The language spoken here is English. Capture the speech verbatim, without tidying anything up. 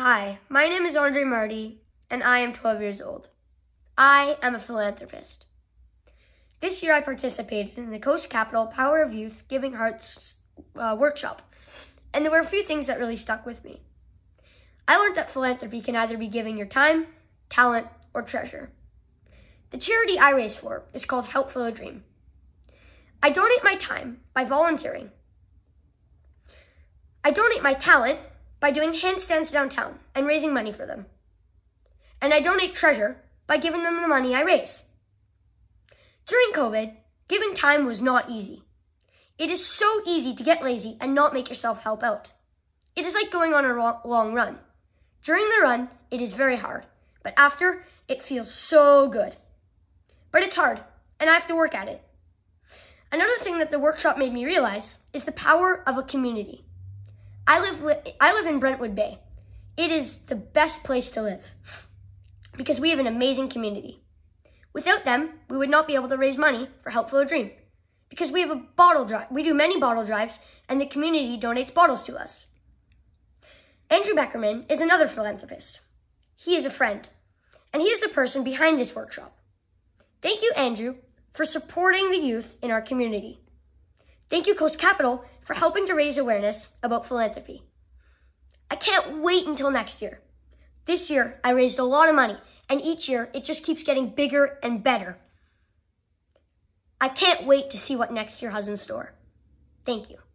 Hi, my name is Andrei Marty, and I am twelve years old. I am a philanthropist. This year I participated in the Coast Capital Power of Youth Giving Hearts uh, workshop, and there were a few things that really stuck with me. I learned that philanthropy can either be giving your time, talent, or treasure. The charity I raise for is called Help Fill a Dream. I donate my time by volunteering. I donate my talent by doing handstands downtown and raising money for them. And I donate treasure by giving them the money I raise. During COVID, giving time was not easy. It is so easy to get lazy and not make yourself help out. It is like going on a long run. During the run, it is very hard, but after, it feels so good. But it's hard, and I have to work at it. Another thing that the workshop made me realize is the power of a community. I live, I live in Brentwood Bay. It is the best place to live because we have an amazing community. Without them, we would not be able to raise money for Help Fill a Dream because we have a bottle drive. We do many bottle drives and the community donates bottles to us. Andrew Beckerman is another philanthropist. He is a friend and he is the person behind this workshop. Thank you, Andrew, for supporting the youth in our community. Thank you, Coast Capital, for helping to raise awareness about philanthropy. I can't wait until next year. This year, I raised a lot of money, and each year, it just keeps getting bigger and better. I can't wait to see what next year has in store. Thank you.